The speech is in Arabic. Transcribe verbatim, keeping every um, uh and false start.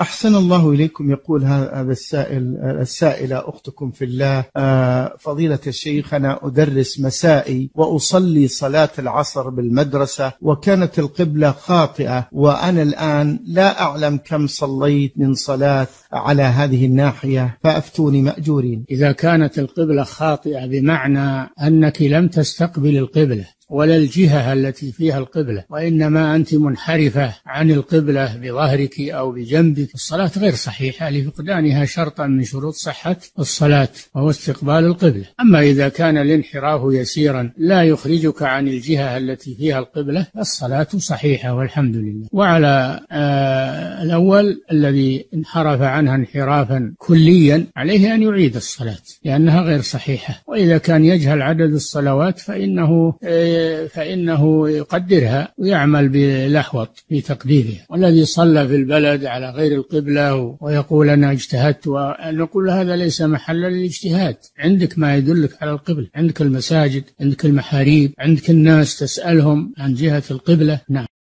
أحسن الله إليكم. يقول هذا السائل السائلة أختكم في الله: فضيلة الشيخ، أنا أدرس مسائي وأصلي صلاة العصر بالمدرسة وكانت القبلة خاطئة، وأنا الآن لا أعلم كم صليت من صلاة على هذه الناحية، فأفتوني مأجورين. إذا كانت القبلة خاطئة بمعنى أنك لم تستقبل القبلة ولا الجهة التي فيها القبلة، وإنما أنت منحرفة عن القبلة بظهرك أو بجنبك، الصلاة غير صحيحة لفقدانها شرطا من شروط صحة الصلاة وهو استقبال القبلة. أما إذا كان الانحراف يسيرا لا يخرجك عن الجهة التي فيها القبلة فالصلاة صحيحة والحمد لله. وعلى آه الأول الذي انحرف عنها انحرافا كليا عليه أن يعيد الصلاة لأنها غير صحيحة. وإذا كان يجهل عدد الصلوات فإنه آه فإنه يقدرها ويعمل بلحوط في تقديرها. والذي صلى في البلد على غير القبلة ويقول أنا اجتهدت، ونقول هذا ليس محلا للاجتهاد. عندك ما يدلك على القبلة، عندك المساجد، عندك المحاريب، عندك الناس تسألهم عن جهة القبلة. نعم.